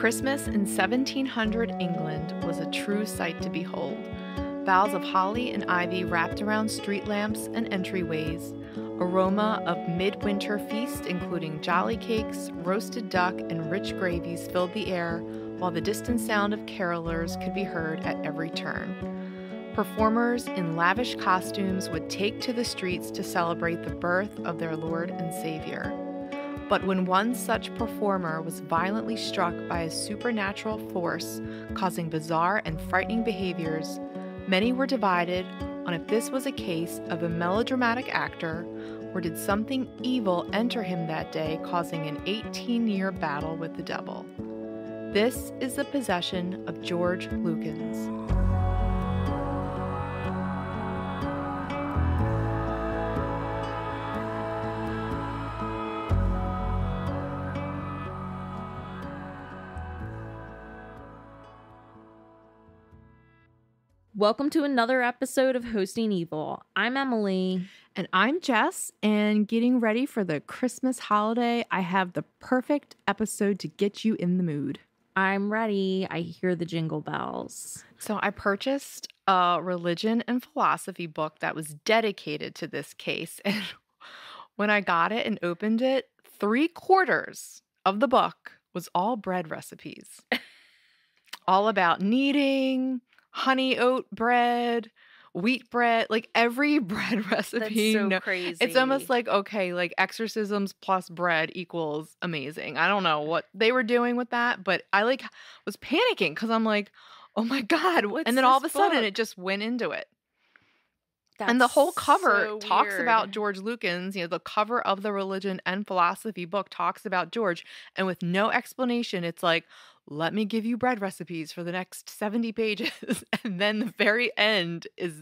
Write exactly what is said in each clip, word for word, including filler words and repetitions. Christmas in seventeen hundred England was a true sight to behold. Boughs of holly and ivy wrapped around street lamps and entryways, aroma of midwinter feast including jolly cakes, roasted duck, and rich gravies filled the air, while the distant sound of carolers could be heard at every turn. Performers in lavish costumes would take to the streets to celebrate the birth of their Lord and Savior. But when one such performer was violently struck by a supernatural force causing bizarre and frightening behaviors, many were divided on if this was a case of a melodramatic actor, or did something evil enter him that day, causing an eighteen-year battle with the devil. This is the possession of George Lukins. Welcome to another episode of Hosting Evil. I'm Emily. And I'm Jess. And getting ready for the Christmas holiday, I have the perfect episode to get you in the mood. I'm ready. I hear the jingle bells. So I purchased a religion and philosophy book that was dedicated to this case. And when I got it and opened it, three quarters of the book was all bread recipes. All about kneading, honey oat bread, wheat bread, like every bread recipe. That's so no, crazy. It's almost like, okay, like exorcisms plus bread equals amazing. I don't know what they were doing with that, but I like was panicking because I'm like, oh my God, what's and then all of a book? Sudden it just went into it. That's and the whole cover so talks weird. About George Lukins. You know, the cover of the religion and philosophy book talks about George, and with no explanation, it's like, let me give you bread recipes for the next seventy pages, and then the very end is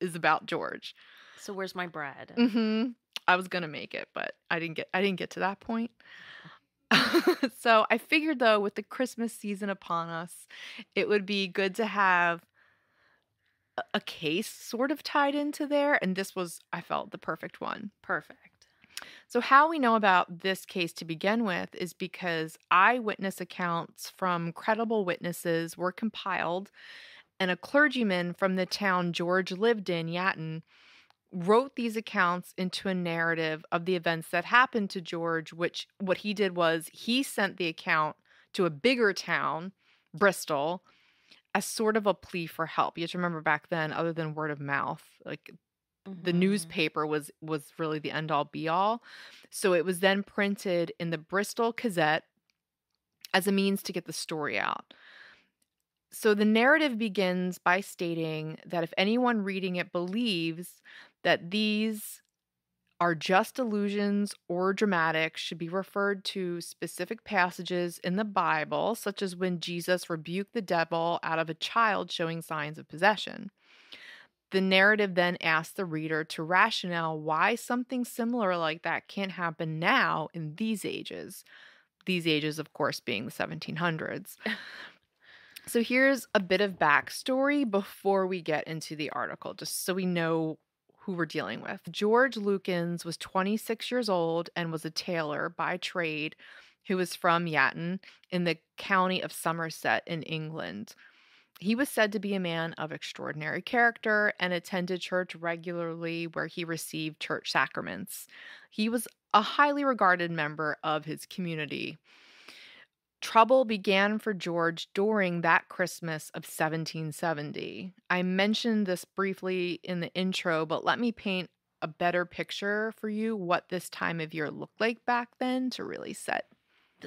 is about George. So where's my bread? Mm-hmm. I was gonna make it, but I didn't get I didn't get to that point. So I figured, though, with the Christmas season upon us, it would be good to have a, a case sort of tied into there, and this was, I felt, the perfect one. Perfect. So how we know about this case to begin with is because eyewitness accounts from credible witnesses were compiled, and a clergyman from the town George lived in, Yatton, wrote these accounts into a narrative of the events that happened to George, which what he did was he sent the account to a bigger town, Bristol, as sort of a plea for help. You have to remember back then, other than word of mouth, like the newspaper was was really the end-all be-all. So it was then printed in the Bristol Gazette as a means to get the story out. So the narrative begins by stating that if anyone reading it believes that these are just illusions or dramatic, should be referred to specific passages in the Bible, such as when Jesus rebuked the devil out of a child showing signs of possession. The narrative then asks the reader to rationale why something similar like that can't happen now in these ages. These ages, of course, being the seventeen hundreds. So here's a bit of backstory before we get into the article, just so we know who we're dealing with. George Lukins was twenty-six years old and was a tailor by trade who was from Yatton in the county of Somerset in England. He was said to be a man of extraordinary character and attended church regularly, where he received church sacraments. He was a highly regarded member of his community. Trouble began for George during that Christmas of seventeen seventy. I mentioned this briefly in the intro, but let me paint a better picture for you what this time of year looked like back then to really set,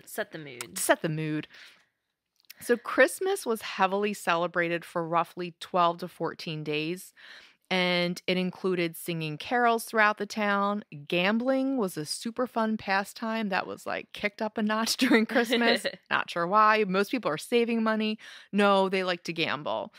set the mood. Set the mood. So Christmas was heavily celebrated for roughly twelve to fourteen days, and it included singing carols throughout the town. Gambling was a super fun pastime that was like kicked up a notch during Christmas. Not sure why. Most people are saving money. No, they like to gamble.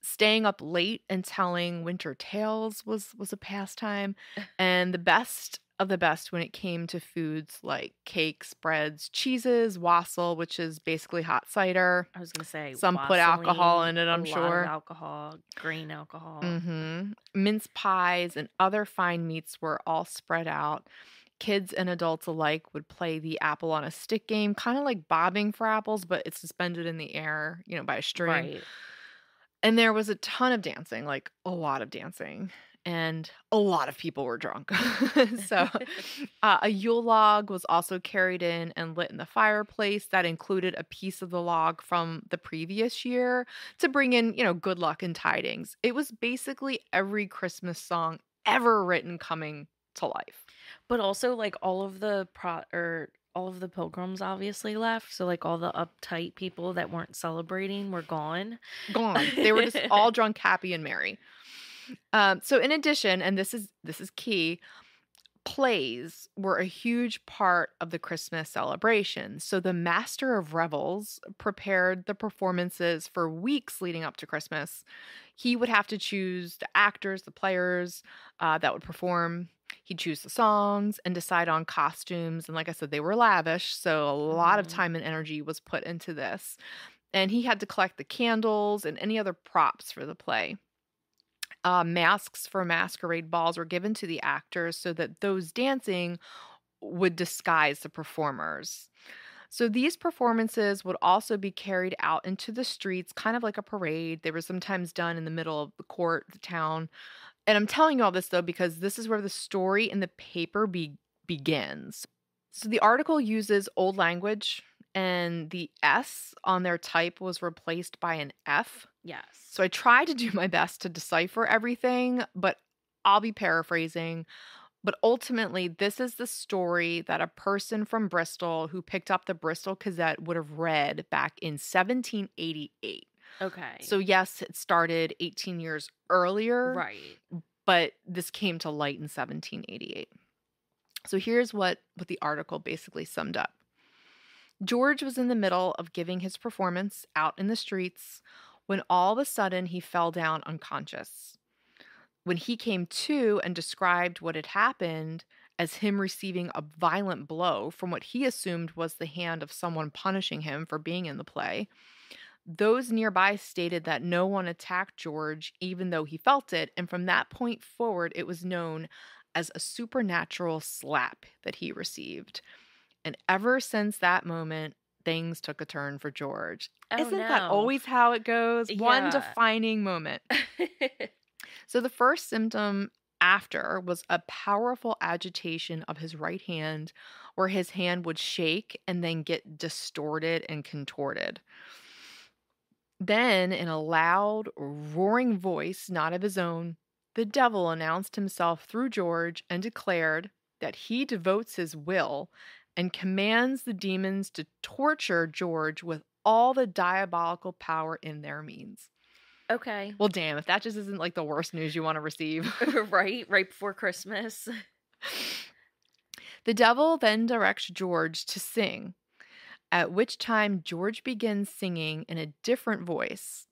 Staying up late and telling winter tales was, was a pastime, and the best of the best when it came to foods like cakes, breads, cheeses, wassail, which is basically hot cider. I was going to say some put alcohol in it, I'm sure. A lot of alcohol, grain alcohol. Mm-hmm. Mince pies and other fine meats were all spread out. Kids and adults alike would play the apple on a stick game, kind of like bobbing for apples, but it's suspended in the air, you know, by a string. Right. And there was a ton of dancing, like a lot of dancing. And a lot of people were drunk. So uh, a Yule log was also carried in and lit in the fireplace. That included a piece of the log from the previous year to bring in, you know, good luck and tidings. It was basically every Christmas song ever written coming to life. But also, like, all of the pro or all of the pilgrims obviously left. So, like, all the uptight people that weren't celebrating were gone. Gone. They were just all drunk, happy, and merry. Um, so in addition, and this is this is key, plays were a huge part of the Christmas celebration. So the Master of Revels prepared the performances for weeks leading up to Christmas. He would have to choose the actors, the players uh, that would perform. He'd choose the songs and decide on costumes. And like I said, they were lavish, so a lot of time and energy was put into this. And he had to collect the candles and any other props for the play. Uh, masks for masquerade balls were given to the actors so that those dancing would disguise the performers. So these performances would also be carried out into the streets, kind of like a parade. They were sometimes done in the middle of the court, the town. And I'm telling you all this, though, because this is where the story in the paper be begins. So the article uses old language, and the S on their type was replaced by an F. Yes. So I tried to do my best to decipher everything, but I'll be paraphrasing. But ultimately, this is the story that a person from Bristol who picked up the Bristol Gazette would have read back in seventeen eighty-eight. Okay. So yes, it started eighteen years earlier. Right. But this came to light in seventeen eighty-eight. So here's what, what the article basically summed up. George was in the middle of giving his performance out in the streets when all of a sudden he fell down unconscious. When he came to and described what had happened as him receiving a violent blow from what he assumed was the hand of someone punishing him for being in the play, those nearby stated that no one attacked George even though he felt it, and from that point forward it was known as a supernatural slap that he received. And ever since that moment, things took a turn for George. Oh, Isn't no. that always how it goes? Yeah. One defining moment. So the first symptom after was a powerful agitation of his right hand, where his hand would shake and then get distorted and contorted. Then, in a loud, roaring voice not of his own, the devil announced himself through George and declared that he devotes his will and commands the demons to torture George with all the diabolical power in their means. Okay. Well, damn, if that just isn't like the worst news you want to receive. Right, right before Christmas. The devil then directs George to sing, at which time George begins singing in a different voice,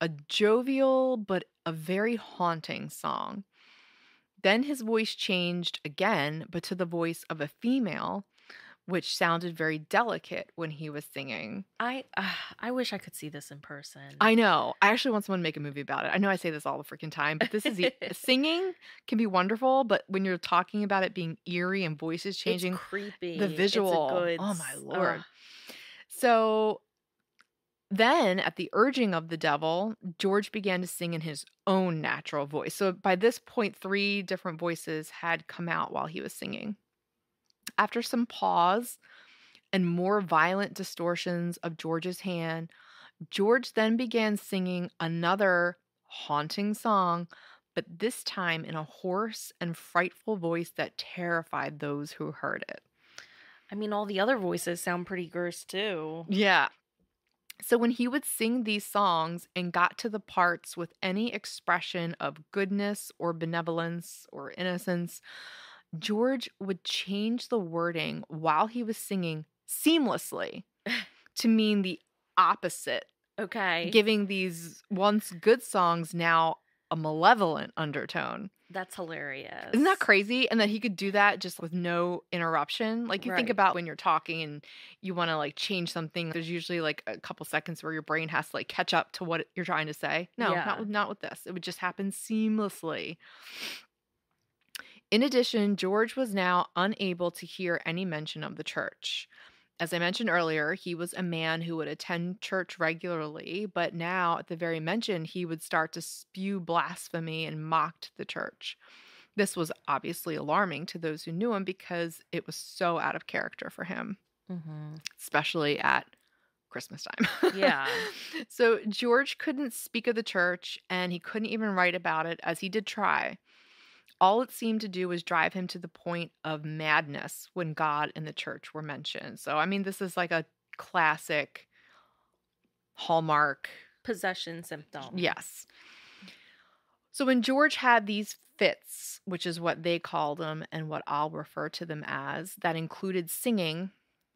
a jovial but a very haunting song. Then his voice changed again, but to the voice of a female, which sounded very delicate when he was singing. I uh, I wish I could see this in person. I know. I actually want someone to make a movie about it. I know I say this all the freaking time, but this is e singing can be wonderful, but when you're talking about it being eerie and voices changing, it's creepy. The visual. It's a good, oh my Lord. Uh. So then, at the urging of the devil, George began to sing in his own natural voice. So by this point, three different voices had come out while he was singing. After some pause and more violent distortions of George's hand, George then began singing another haunting song, but this time in a hoarse and frightful voice that terrified those who heard it. I mean, all the other voices sound pretty gross too. Yeah. So when he would sing these songs and got to the parts with any expression of goodness or benevolence or innocence, George would change the wording while he was singing seamlessly to mean the opposite. Okay. Giving these once good songs now a malevolent undertone. That's hilarious. Isn't that crazy? And that he could do that just with no interruption. Like, you right. think about when you're talking and you want to, like, change something. There's usually, like, a couple seconds where your brain has to, like, catch up to what you're trying to say. No, yeah. not, with, not with this. It would just happen seamlessly. In addition, George was now unable to hear any mention of the church. As I mentioned earlier, he was a man who would attend church regularly, but now, at the very mention, he would start to spew blasphemy and mocked the church. This was obviously alarming to those who knew him because it was so out of character for him, mm-hmm. especially at Christmas time. Yeah. So George couldn't speak of the church, and he couldn't even write about it, as he did try. All it seemed to do was drive him to the point of madness when God and the church were mentioned. So, I mean, this is like a classic hallmark possession symptom. Yes. So when George had these fits, which is what they called them and what I'll refer to them as, that included singing,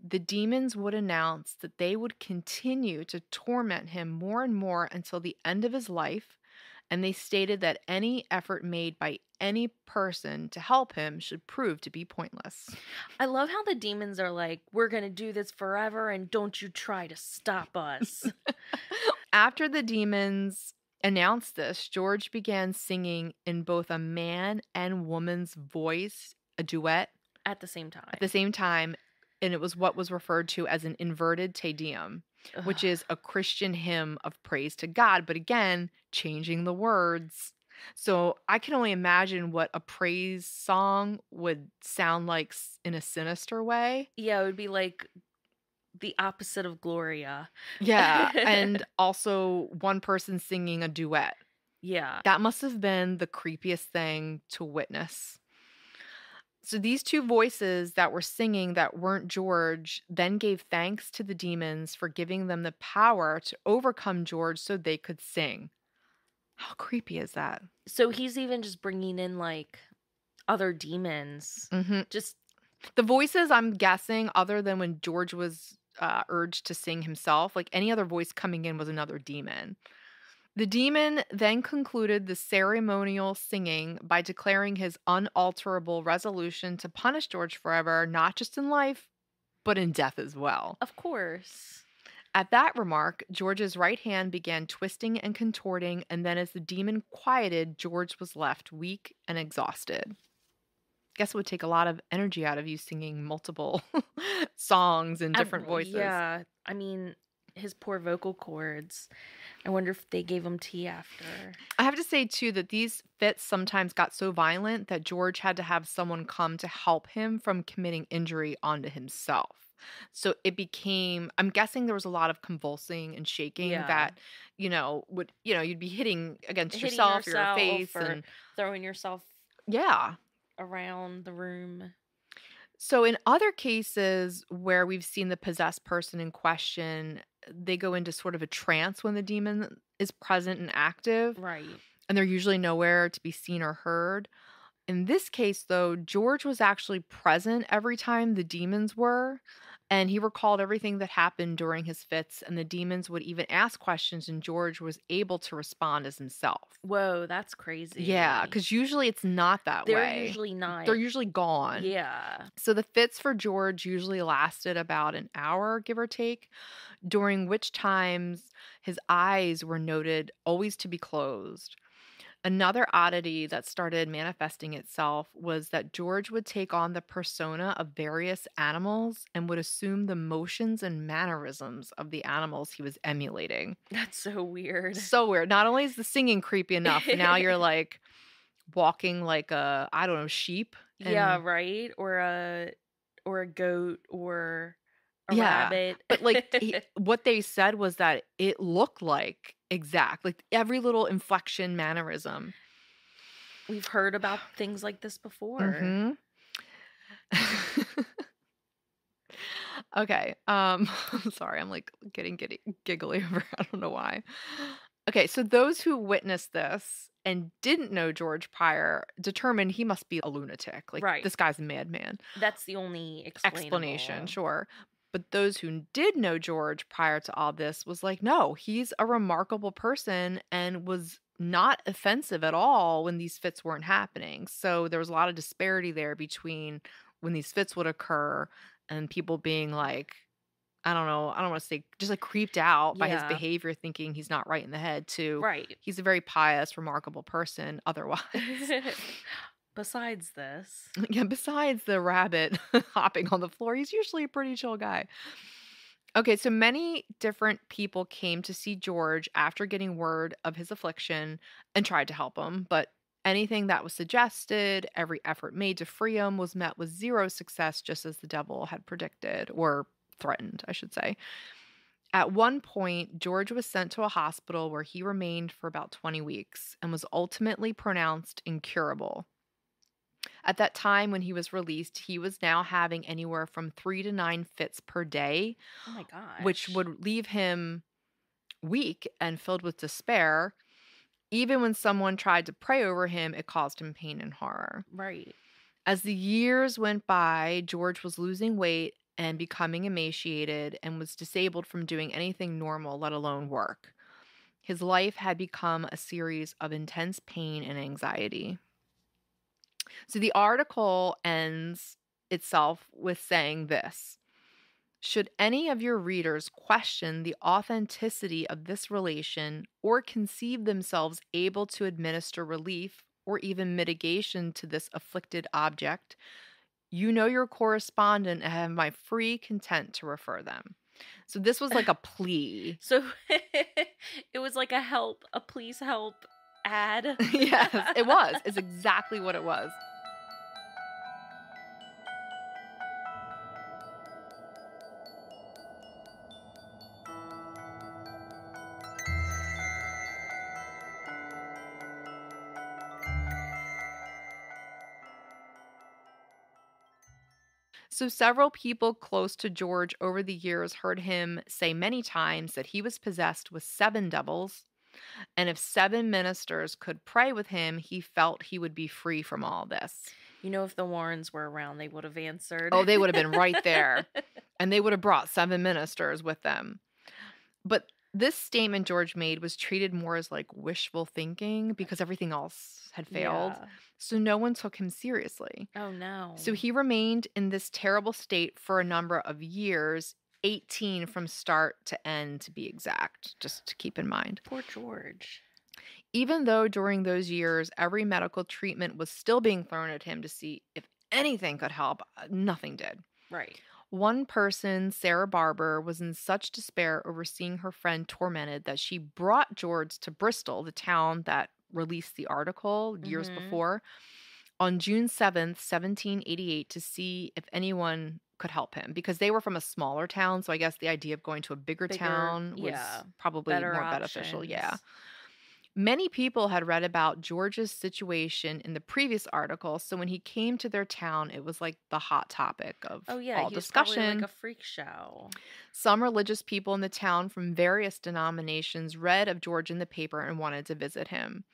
the demons would announce that they would continue to torment him more and more until the end of his life, and they stated that any effort made by any person to help him should prove to be pointless. I love how the demons are like, we're going to do this forever, and don't you try to stop us. After the demons announced this, George began singing in both a man and woman's voice, a duet. At the same time. At the same time, and it was what was referred to as an inverted Te Deum, Ugh. which is a Christian hymn of praise to God, but again, changing the words. So I can only imagine what a praise song would sound like in a sinister way. Yeah, it would be like the opposite of Gloria. Yeah, and also one person singing a duet. Yeah. That must have been the creepiest thing to witness. So these two voices that were singing that weren't George then gave thanks to the demons for giving them the power to overcome George so they could sing. How creepy is that? So he's even just bringing in, like, other demons. Mm-hmm. Just the voices, I'm guessing, other than when George was uh, urged to sing himself, like any other voice coming in was another demon. The demon then concluded the ceremonial singing by declaring his unalterable resolution to punish George forever, not just in life, but in death as well. Of course. At that remark, George's right hand began twisting and contorting, and then as the demon quieted, George was left weak and exhausted. Guess it would take a lot of energy out of you singing multiple songs in different I, voices. Yeah, I mean, his poor vocal cords. I wonder if they gave him tea after. I have to say, too, that these fits sometimes got so violent that George had to have someone come to help him from committing injury onto himself. So it became, I'm guessing there was a lot of convulsing and shaking yeah. that, you know, would, you know, you'd be hitting against hitting yourself, yourself, your face, or and throwing yourself yeah. around the room. So in other cases where we've seen the possessed person in question, they go into sort of a trance when the demon is present and active. Right. And they're usually nowhere to be seen or heard. In this case, though, George was actually present every time the demons were, and he recalled everything that happened during his fits, and the demons would even ask questions, and George was able to respond as himself. Whoa, that's crazy. Yeah, because usually it's not that way. They're usually not. They're usually gone. Yeah. So the fits for George usually lasted about an hour, give or take, during which times his eyes were noted always to be closed. Another oddity that started manifesting itself was that George would take on the persona of various animals and would assume the motions and mannerisms of the animals he was emulating. That's so weird. So weird. Not only is the singing creepy enough, now you're like walking like a, I don't know, sheep. And yeah, right? Or a, or a goat or a yeah. rabbit. But like he, what they said was that it looked like exact, like every little inflection, mannerism. We've heard about things like this before. Mm-hmm. Okay. Um, I'm sorry. I'm like getting giddy, giggly over. I don't know why. Okay. So those who witnessed this and didn't know George Pryor determined he must be a lunatic. Like right. This guy's a madman. That's the only explainable. explanation. Sure. But those who did know George prior to all this was like, no, he's a remarkable person and was not offensive at all when these fits weren't happening. So there was a lot of disparity there between when these fits would occur and people being like, I don't know, I don't want to say, just like creeped out yeah. by his behavior, thinking he's not right in the head to, right. he's a very pious, remarkable person otherwise. Besides this. Yeah, besides the rabbit hopping on the floor, he's usually a pretty chill guy. Okay, so many different people came to see George after getting word of his affliction and tried to help him, but anything that was suggested, every effort made to free him was met with zero success, just as the devil had predicted, or threatened, I should say. At one point, George was sent to a hospital where he remained for about twenty weeks and was ultimately pronounced incurable. At that time, when he was released, he was now having anywhere from three to nine fits per day. Oh my gosh. Which would leave him weak and filled with despair. Even when someone tried to pray over him, it caused him pain and horror. Right. As the years went by, George was losing weight and becoming emaciated and was disabled from doing anything normal, let alone work. His life had become a series of intense pain and anxiety. So the article ends itself with saying this: should any of your readers question the authenticity of this relation or conceive themselves able to administer relief or even mitigation to this afflicted object, you know your correspondent and have my free consent to refer them. So this was like a plea. So it was like a help, a please help ad. Yes, it was. It's exactly what it was. So several people close to George over the years heard him say many times that he was possessed with seven devils, and if seven ministers could pray with him, he felt he would be free from all this. You know, if the Warrens were around, they would have answered. Oh, they would have been right there, and they would have brought seven ministers with them. But this statement George made was treated more as like wishful thinking because everything else had failed. Yeah. So no one took him seriously. Oh, no. So he remained in this terrible state for a number of years, eighteen from start to end to be exact, just to keep in mind. Poor George. Even though during those years, every medical treatment was still being thrown at him to see if anything could help, nothing did. Right. One person, Sarah Barber, was in such despair over seeing her friend tormented that she brought George to Bristol, the town that released the article years mm-hmm. before, on June seventh, seventeen eighty-eight, to see if anyone could help him. Because they were from a smaller town, so I guess the idea of going to a bigger, bigger town was yeah, probably more options. beneficial. Yeah. Many people had read about George's situation in the previous article, so when he came to their town, it was like the hot topic of oh, yeah, all he discussion. Was probably like a freak show. Some religious people in the town from various denominations read of George in the paper and wanted to visit him.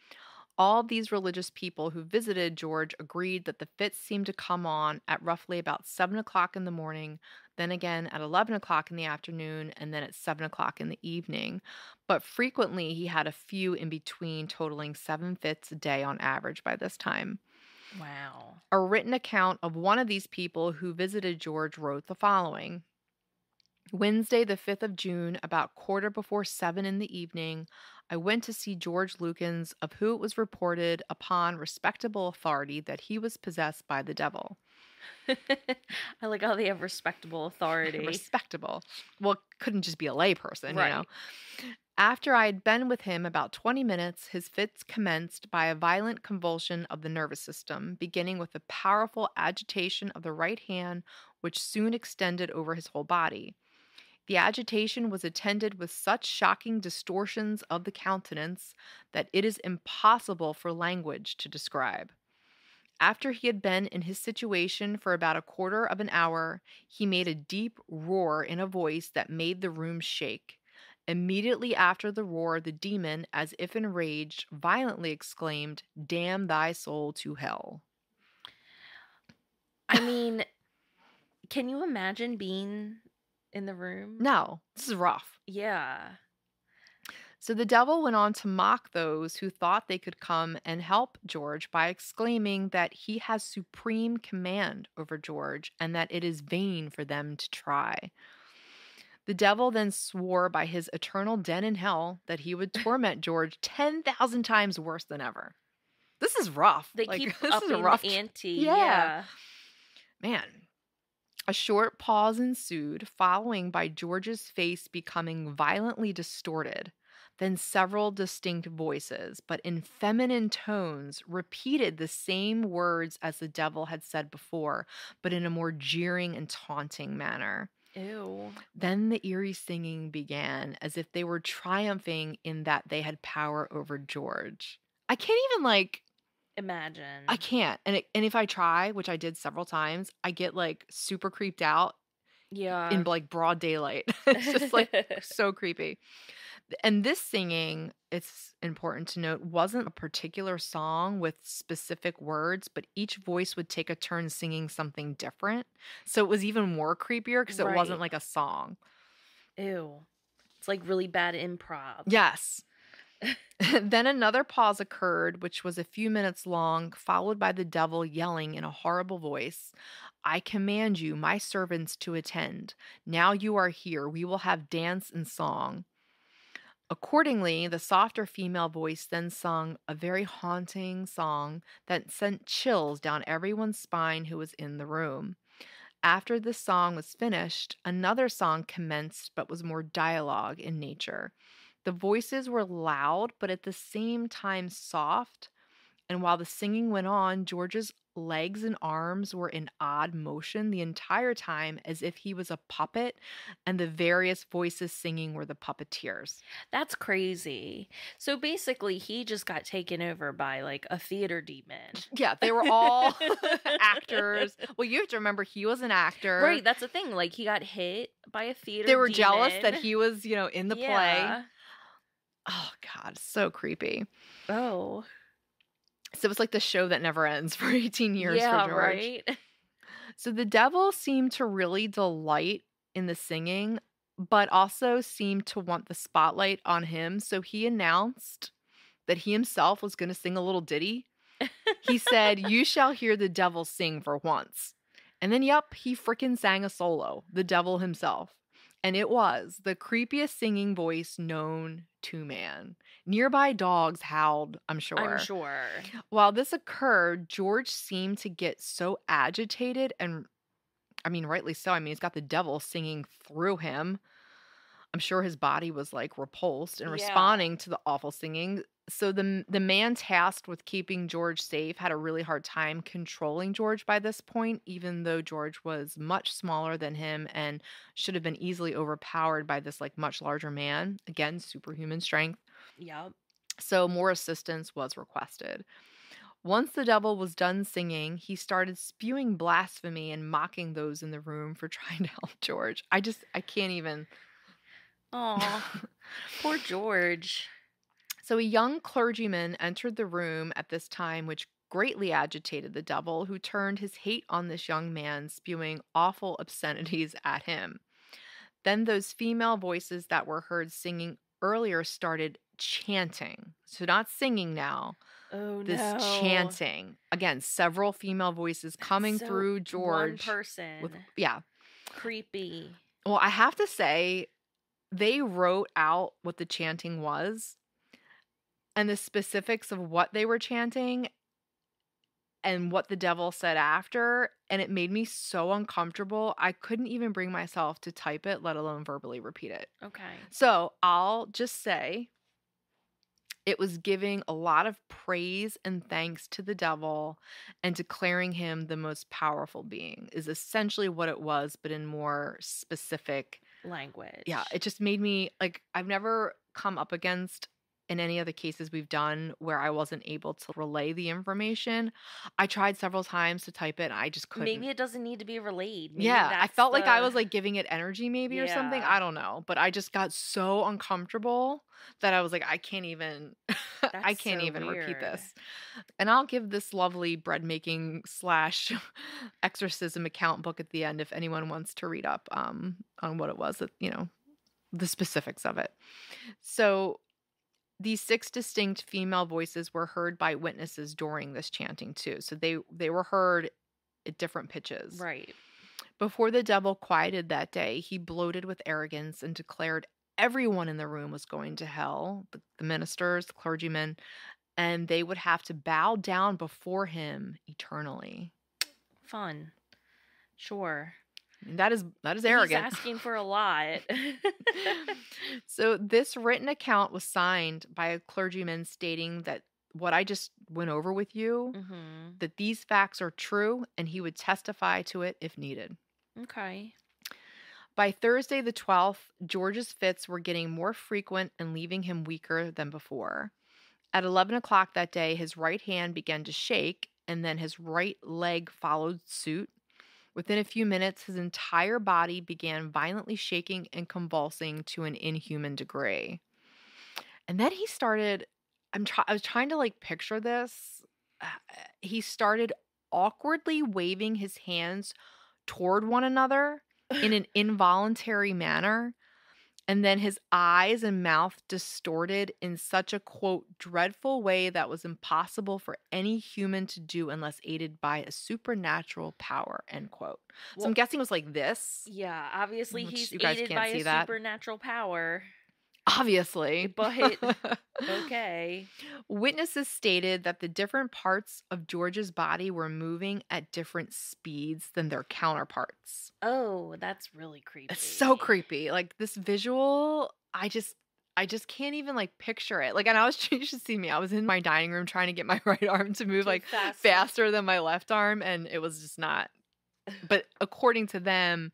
All these religious people who visited George agreed that the fits seemed to come on at roughly about seven o'clock in the morning, then again at eleven o'clock in the afternoon, and then at seven o'clock in the evening. But frequently, he had a few in between, totaling seven fits a day on average by this time. Wow. A written account of one of these people who visited George wrote the following: Wednesday, the fifth of June, about quarter before seven in the evening, I went to see George Lukins, of who it was reported upon respectable authority that he was possessed by the devil. I like how they have respectable authority. Respectable. Well, couldn't just be a lay person, right. You know. After I had been with him about twenty minutes, his fits commenced by a violent convulsion of the nervous system, beginning with a powerful agitation of the right hand, which soon extended over his whole body. The agitation was attended with such shocking distortions of the countenance that it is impossible for language to describe. After he had been in his situation for about a quarter of an hour, he made a deep roar in a voice that made the room shake. Immediately after the roar, the demon, as if enraged, violently exclaimed, "Damn thy soul to hell." I mean, can you imagine being in the room? No, this is rough. Yeah. So the devil went on to mock those who thought they could come and help George by exclaiming that he has supreme command over George and that it is vain for them to try. The devil then swore by his eternal den in hell that he would torment George ten thousand times worse than ever. this is rough. They like, keep upping the ante. Yeah. yeah. Man. A short pause ensued, following by George's face becoming violently distorted. Then several distinct voices, but in feminine tones, repeated the same words as the devil had said before, but in a more jeering and taunting manner. Ew. Then the eerie singing began, as if they were triumphing in that they had power over George. I can't even, like... imagine. I can't. And it, and if I try, which I did several times, I get, like, super creeped out. Yeah. In, like, broad daylight. It's just, like, so creepy. And this singing, it's important to note, wasn't a particular song with specific words, but each voice would take a turn singing something different. So it was even more creepier because right. it wasn't like a song. Ew. It's like really bad improv. Yes. Then another pause occurred, which was a few minutes long, followed by the devil yelling in a horrible voice, "I command you, my servants, to attend. Now you are here. We will have dance and song." Accordingly, the softer female voice then sung a very haunting song that sent chills down everyone's spine who was in the room. After the song was finished, another song commenced but was more dialogue in nature. The voices were loud but at the same time soft, and while the singing went on, George's legs and arms were in odd motion the entire time, as if he was a puppet, and the various voices singing were the puppeteers. That's crazy. So basically, he just got taken over by like a theater demon. Yeah, they were all actors. Well, you have to remember he was an actor, right? That's the thing. Like he got hit by a theater. They were demon. jealous that he was, you know, in the yeah. play. Oh God, so creepy. Oh. So it was like the show that never ends for eighteen years yeah, for George. Right? So the devil seemed to really delight in the singing, but also seemed to want the spotlight on him. So he announced that he himself was going to sing a little ditty. He said, "You shall hear the devil sing for once." And then, yep, he freaking sang a solo, the devil himself. And it was the creepiest singing voice known to man. Nearby dogs howled, I'm sure. I'm sure. While this occurred, George seemed to get so agitated, and I mean, rightly so. I mean, he's got the devil singing through him. I'm sure his body was like repulsed and yeah. responding to the awful singing. So the the man tasked with keeping George safe had a really hard time controlling George by this point, even though George was much smaller than him and should have been easily overpowered by this like much larger man. Again, superhuman strength. Yep. So more assistance was requested. Once the devil was done singing, he started spewing blasphemy and mocking those in the room for trying to help George. I just I can't even. Oh, poor George. So a young clergyman entered the room at this time, which greatly agitated the devil, who turned his hate on this young man, spewing awful obscenities at him. Then those female voices that were heard singing earlier started chanting. So not singing now. Oh, this no. chanting. Again, several female voices coming so through George. One person. With, yeah. Creepy. Well, I have to say, they wrote out what the chanting was. And the specifics of what they were chanting and what the devil said after. And it made me so uncomfortable. I couldn't even bring myself to type it, let alone verbally repeat it. Okay. So I'll just say it was giving a lot of praise and thanks to the devil and declaring him the most powerful being is essentially what it was, but in more specific language. Yeah. It just made me like, I've never come up against in any of the cases we've done where I wasn't able to relay the information. I tried several times to type it. And I just couldn't. Maybe it doesn't need to be relayed. Maybe yeah. That's I felt the... like I was like giving it energy maybe yeah. or something. I don't know. But I just got so uncomfortable that I was like, I can't even, I can't so even weird. repeat this. And I'll give this lovely bread making slash exorcism account book at the end if anyone wants to read up um, on what it was that, you know, the specifics of it. So these six distinct female voices were heard by witnesses during this chanting too. So they, they were heard at different pitches. Right. Before the devil quieted that day, he bloated with arrogance and declared everyone in the room was going to hell, the, the ministers, the clergymen, and they would have to bow down before him eternally. Fun. Sure. That is that is arrogant. He's asking for a lot. So this written account was signed by a clergyman stating that what I just went over with you, mm-hmm. that these facts are true, and he would testify to it if needed. Okay. By Thursday the twelfth, George's fits were getting more frequent and leaving him weaker than before. At eleven o'clock that day, his right hand began to shake, and then his right leg followed suit. Within a few minutes, his entire body began violently shaking and convulsing to an inhuman degree. And then he started, I'm try, I was trying to like picture this. Uh, he started awkwardly waving his hands toward one another in an involuntary manner. And then his eyes and mouth distorted in such a, quote, dreadful way that was impossible for any human to do unless aided by a supernatural power, end quote. So well, I'm guessing it was like this. Yeah, obviously he's aided by a that. supernatural power. Obviously. But, okay. Witnesses stated that the different parts of George's body were moving at different speeds than their counterparts. Oh, that's really creepy. It's so creepy. Like, this visual, I just, I just can't even, like, picture it. Like, and I was, you should see me. I was in my dining room trying to get my right arm to move, like, faster. faster than my left arm, and it was just not. But according to them,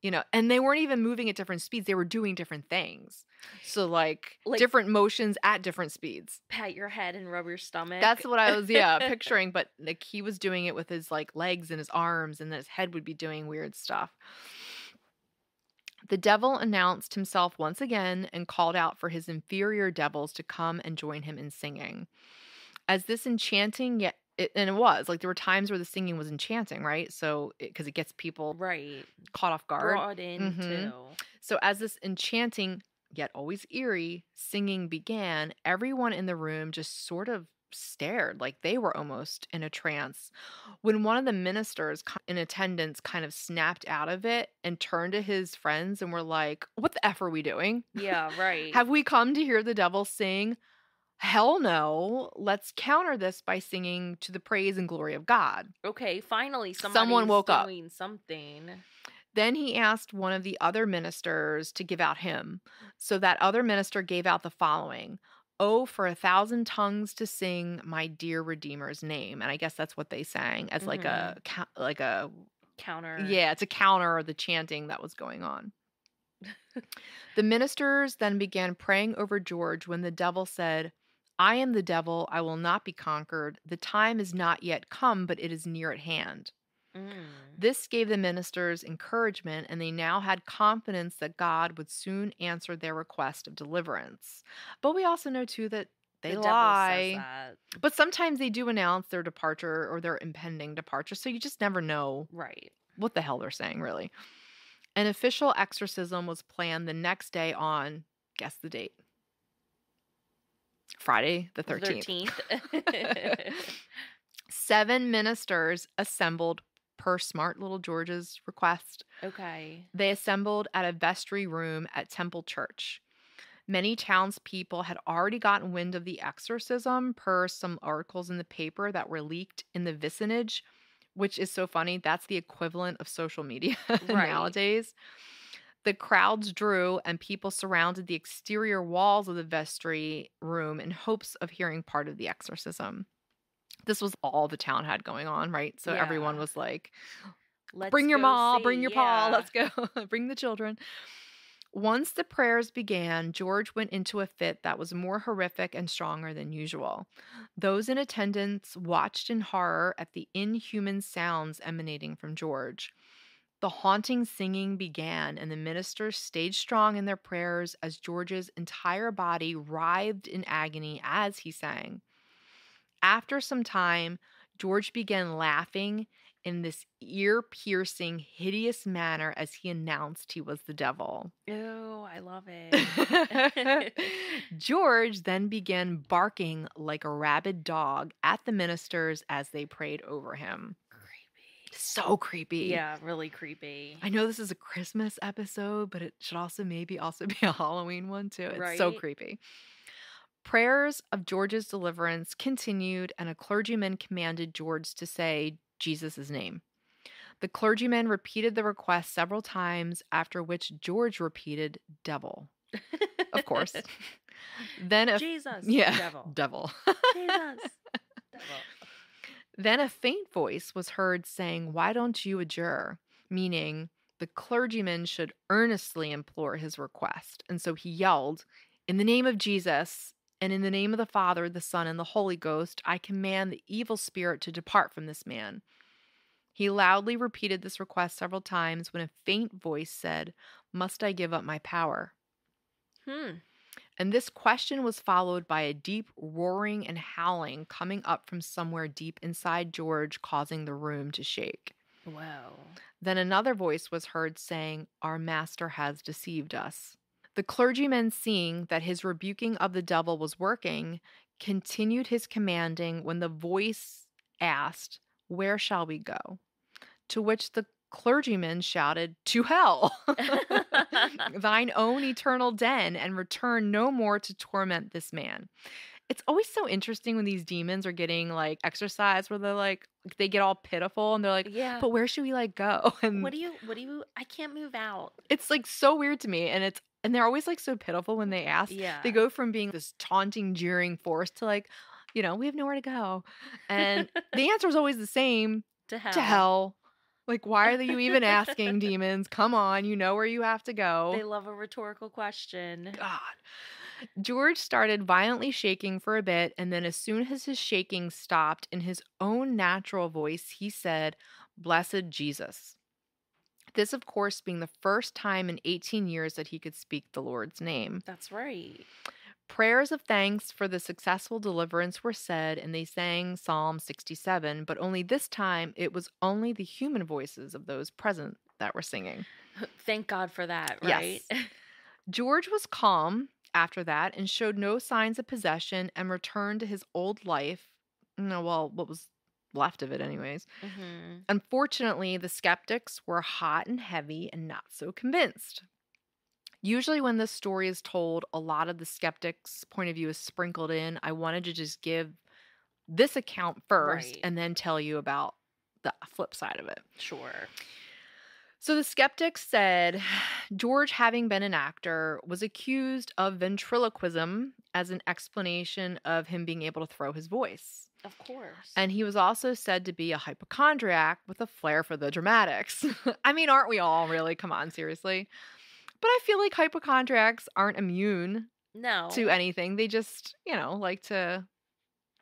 you know, and they weren't even moving at different speeds. They were doing different things. So, like, like different motions at different speeds. Pat your head and rub your stomach. That's what I was, yeah, picturing. But, like, he was doing it with his, like, legs and his arms, and then his head would be doing weird stuff. The devil announced himself once again and called out for his inferior devils to come and join him in singing. As this enchanting yet... It, and it was like there were times where the singing was enchanting, right? So because it, it gets people right caught off guard, brought in mm-hmm. too. So as this enchanting yet always eerie singing began, everyone in the room just sort of stared, like they were almost in a trance. When one of the ministers in attendance kind of snapped out of it and turned to his friends and were like, "What the f are we doing? Yeah, right. Have we come to hear the devil sing? Hell no, let's counter this by singing to the praise and glory of God." Okay, finally someone woke up. Doing something. Then he asked one of the other ministers to give out hymn. So that other minister gave out the following: "Oh, for a thousand tongues to sing my dear Redeemer's name." And I guess that's what they sang as mm-hmm. like a like a counter. Yeah, it's a counter of the chanting that was going on. The ministers then began praying over George when the devil said, "I am the devil. I will not be conquered. The time is not yet come, but it is near at hand." Mm. This gave the ministers encouragement, and they now had confidence that God would soon answer their request of deliverance. But we also know, too, that they the lie. That. But sometimes they do announce their departure or their impending departure, so you just never know right. what the hell they're saying, really. An official exorcism was planned the next day on, guess the date. Friday the thirteenth. thirteenth. Seven ministers assembled per smart little George's request. Okay. They assembled at a vestry room at Temple Church. Many townspeople had already gotten wind of the exorcism per some articles in the paper that were leaked in the vicinage, which is so funny. That's the equivalent of social media right. nowadays. The crowds drew, and people surrounded the exterior walls of the vestry room in hopes of hearing part of the exorcism. This was all the town had going on, right? So yeah. everyone was like, let's bring your ma, see. bring your yeah. pa, let's go, bring the children. Once the prayers began, George went into a fit that was more horrific and stronger than usual. Those in attendance watched in horror at the inhuman sounds emanating from George. The haunting singing began, and the ministers stayed strong in their prayers as George's entire body writhed in agony as he sang. After some time, George began laughing in this ear-piercing, hideous manner as he announced he was the devil. Ew, I love it. George then began barking like a rabid dog at the ministers as they prayed over him. Creepy. So creepy. Yeah, really creepy. I know this is a Christmas episode, but it should also maybe also be a Halloween one, too. It's right? so creepy. Prayers of George's deliverance continued, and a clergyman commanded George to say Jesus' name. The clergyman repeated the request several times, after which George repeated devil. Of course. Then a, Jesus, yeah, devil. Devil. Jesus, devil. Then a faint voice was heard saying, "Why don't you adjure?" Meaning the clergyman should earnestly implore his request. And so he yelled, "In the name of Jesus, and in the name of the Father, the Son, and the Holy Ghost, I command the evil spirit to depart from this man." He loudly repeated this request several times when a faint voice said, "Must I give up my power?" Hmm. And this question was followed by a deep roaring and howling coming up from somewhere deep inside George, causing the room to shake. Wow. Then another voice was heard saying, "Our master has deceived us." The clergyman, seeing that his rebuking of the devil was working, continued his commanding when the voice asked, "Where shall we go?" To which the clergyman shouted, "To hell, thine own eternal den, and return no more to torment this man." It's always so interesting when these demons are getting, like, exercised, where they're, like, they get all pitiful, and they're like, yeah, but where should we, like, go? And what do you, what do you, I can't move out. It's, like, so weird to me, and it's, and they're always, like, so pitiful when they ask. Yeah. They go from being this taunting, jeering force to, like, you know, we have nowhere to go. And the answer is always the same. To hell. To hell. Like, why are you even asking, demons? Come on, you know where you have to go. They love a rhetorical question. God. George started violently shaking for a bit, and then as soon as his shaking stopped, in his own natural voice, he said, "Blessed Jesus." This, of course, being the first time in eighteen years that he could speak the Lord's name. That's right. Prayers of thanks for the successful deliverance were said, and they sang Psalm sixty-seven, but only this time it was only the human voices of those present that were singing. Thank God for that, right? Yes. George was calm after that and showed no signs of possession, and returned to his old life. No, well, what was left of it anyways. Mm-hmm. Unfortunately, the skeptics were hot and heavy and not so convinced. Usually when this story is told, a lot of the skeptics' point of view is sprinkled in. I wanted to just give this account first, right, and then tell you about the flip side of it. Sure. So the skeptics said George, having been an actor, was accused of ventriloquism as an explanation of him being able to throw his voice. Of course. And he was also said to be a hypochondriac with a flair for the dramatics. I mean, aren't we all, really? Come on, seriously. But I feel like hypochondriacs aren't immune no. to anything. They just, you know, like to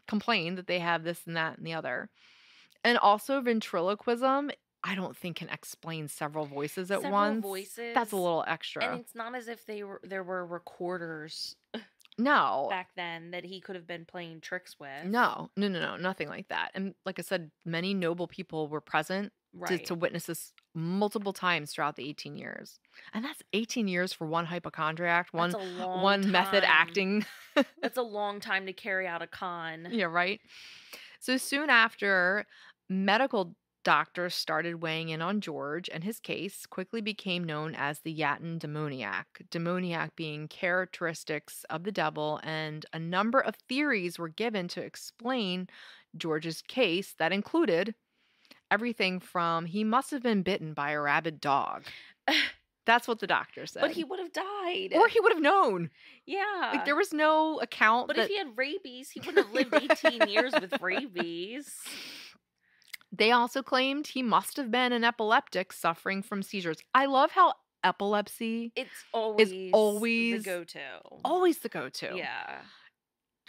complain that they have this and that and the other. And also ventriloquism, I don't think, can explain several voices at several once. Several voices. That's a little extra. And it's not as if they were there were recorders no. back then that he could have been playing tricks with. No. No, no, no. Nothing like that. And like I said, many noble people were present. Right. To, to witness this multiple times throughout the eighteen years. And that's eighteen years for one hypochondriac, one one time. method acting. That's a long time to carry out a con. Yeah, right? So soon after, medical doctors started weighing in on George, and his case quickly became known as the Yatton Demoniac, demoniac being characteristics of the devil, and a number of theories were given to explain George's case that included everything from he must have been bitten by a rabid dog. That's what the doctor said. But he would have died. Or he would have known. Yeah. Like, there was no account. But that if he had rabies, he wouldn't have lived eighteen years with rabies. They also claimed he must have been an epileptic suffering from seizures. I love how epilepsy it's always is always the go-to. Always the go-to. Yeah.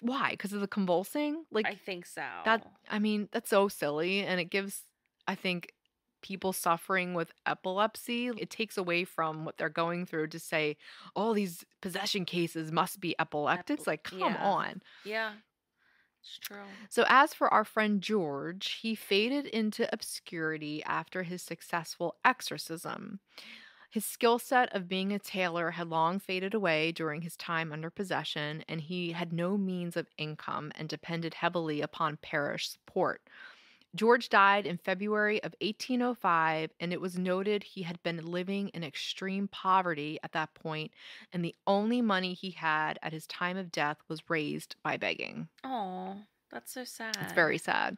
Why? Because of the convulsing? Like, I think so. That I mean, that's so silly, and it gives, I think, people suffering with epilepsy, it takes away from what they're going through to say, oh, these possession cases must be epileptics. Epi like, come yeah. on. Yeah, it's true. So as for our friend George, he faded into obscurity after his successful exorcism. His skill set of being a tailor had long faded away during his time under possession, and he had no means of income and depended heavily upon parish support. George died in February of eighteen oh five, and it was noted he had been living in extreme poverty at that point, and the only money he had at his time of death was raised by begging. Oh, that's so sad. It's very sad.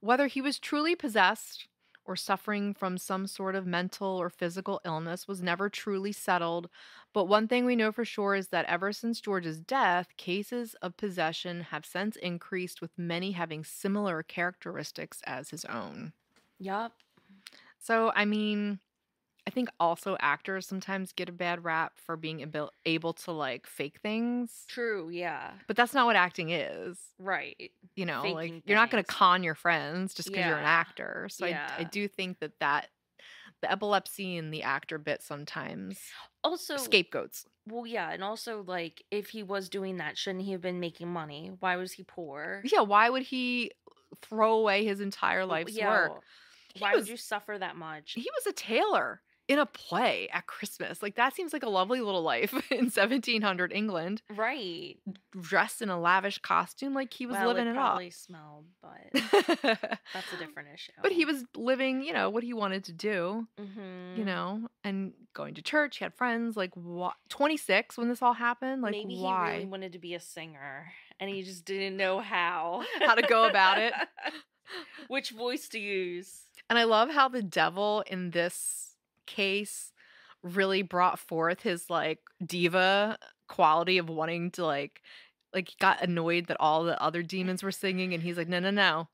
Whether he was truly possessed or suffering from some sort of mental or physical illness was never truly settled. But one thing we know for sure is that ever since George's death, cases of possession have since increased, with many having similar characteristics as his own. Yup. So, I mean, I think also actors sometimes get a bad rap for being ab- able to, like, fake things. True, yeah. But that's not what acting is. Right. You know, faking like, things. You're not going to con your friends just because yeah. you're an actor. So yeah. I, I do think that that, the epilepsy and the actor bit sometimes. Also. Scapegoats. Well, yeah. And also, like, if he was doing that, shouldn't he have been making money? Why was he poor? Yeah, why would he throw away his entire life's yeah. work? He why was, would you suffer that much? He was a tailor. In a play at Christmas. Like, that seems like a lovely little life in seventeen hundred England. Right. Dressed in a lavish costume, like he was well, living it, it up. Probably smelled, but that's a different issue. But he was living, you know, what he wanted to do, mm-hmm. you know, and going to church. He had friends. Like, what? twenty-six when this all happened? Like, maybe why? He really wanted to be a singer, and he just didn't know how. How to go about it. Which voice to use. And I love how the devil in this case really brought forth his, like, diva quality of wanting to, like, like he got annoyed that all the other demons were singing, and he's like, no, no, no,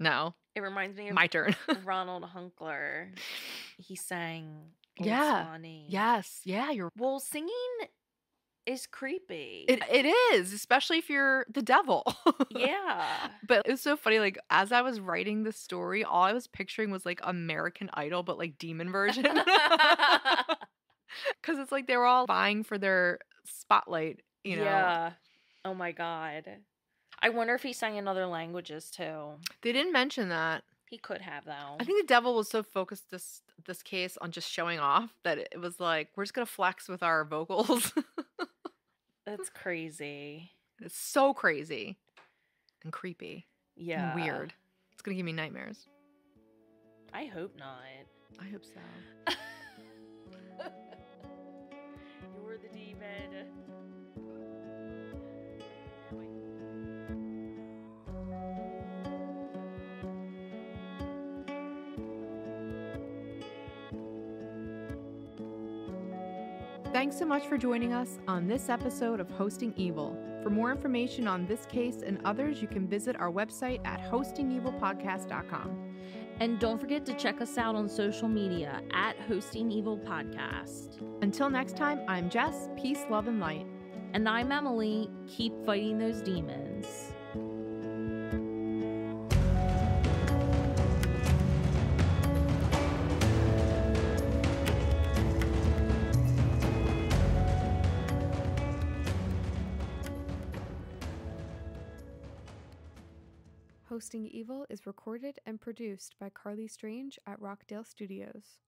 no. It reminds me of my turn. Ronald Hunkler. He sang. Old yeah. Swanee. Yes. Yeah. You're well. Singing is creepy. It it is, especially if you're the devil. Yeah. But it was so funny. Like, as I was writing the story, all I was picturing was, like, American Idol, but, like, demon version. Because it's like they were all vying for their spotlight, you know. Yeah. Oh my God. I wonder if he sang in other languages too. They didn't mention that. He could have, though. I think the devil was so focused this this case on just showing off that it was like, we're just gonna flex with our vocals. That's crazy. It's so crazy. And creepy. Yeah. And weird. It's going to give me nightmares. I hope not. I hope so. You're the demon. Thanks so much for joining us on this episode of Hosting Evil. For more information on this case and others, you can visit our website at hosting evil podcast dot com. And don't forget to check us out on social media at Hosting Evil Podcast. Until next time, I'm Jess, peace, love, and light. And I'm Emily, keep fighting those demons. Hosting Evil is recorded and produced by Carly Strange at Rockdale Studios.